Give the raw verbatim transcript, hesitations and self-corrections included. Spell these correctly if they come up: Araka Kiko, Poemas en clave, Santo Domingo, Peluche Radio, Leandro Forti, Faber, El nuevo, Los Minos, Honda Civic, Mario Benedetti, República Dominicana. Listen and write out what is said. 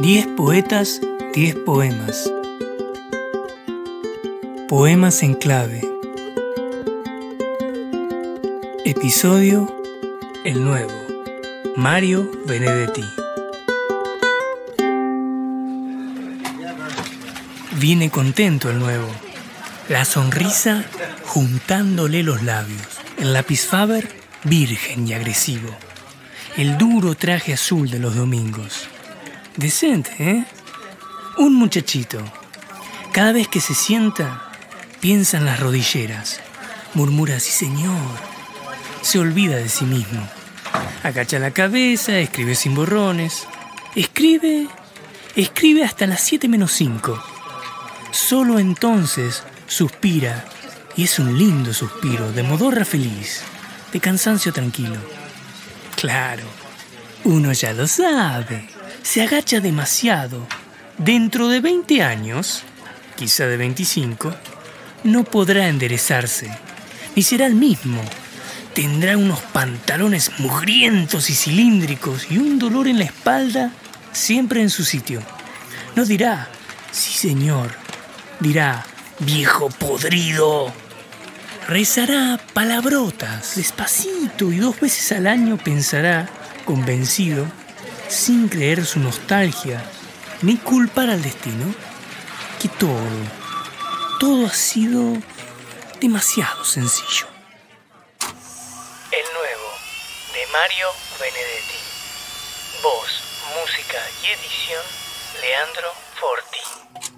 diez poetas, diez poemas. Poemas en clave. Episodio El Nuevo. Mario Benedetti. Viene contento el nuevo. La sonrisa juntándole los labios. El lápiz Faber virgen y agresivo. El duro traje azul de los domingos. Decente, ¿eh? Un muchachito. Cada vez que se sienta, piensa en las rodilleras. Murmura, sí señor. Se olvida de sí mismo. Agacha la cabeza, escribe sin borrones. Escribe, escribe hasta las siete menos cinco. Solo entonces suspira. Y es un lindo suspiro, de modorra feliz, de cansancio tranquilo. Claro, uno ya lo sabe. Se agacha demasiado. Dentro de veinte años, quizá de veinticinco, no podrá enderezarse, ni será el mismo. Tendrá unos pantalones mugrientos y cilíndricos y un dolor en la espalda siempre en su sitio. No dirá, sí señor, dirá, viejo podrido. Rezará palabrotas, despacito, y dos veces al año pensará, convencido, sin creer su nostalgia, ni culpar al destino, que todo, todo ha sido demasiado sencillo. El Nuevo, de Mario Benedetti. Voz, música y edición, Leandro Forti.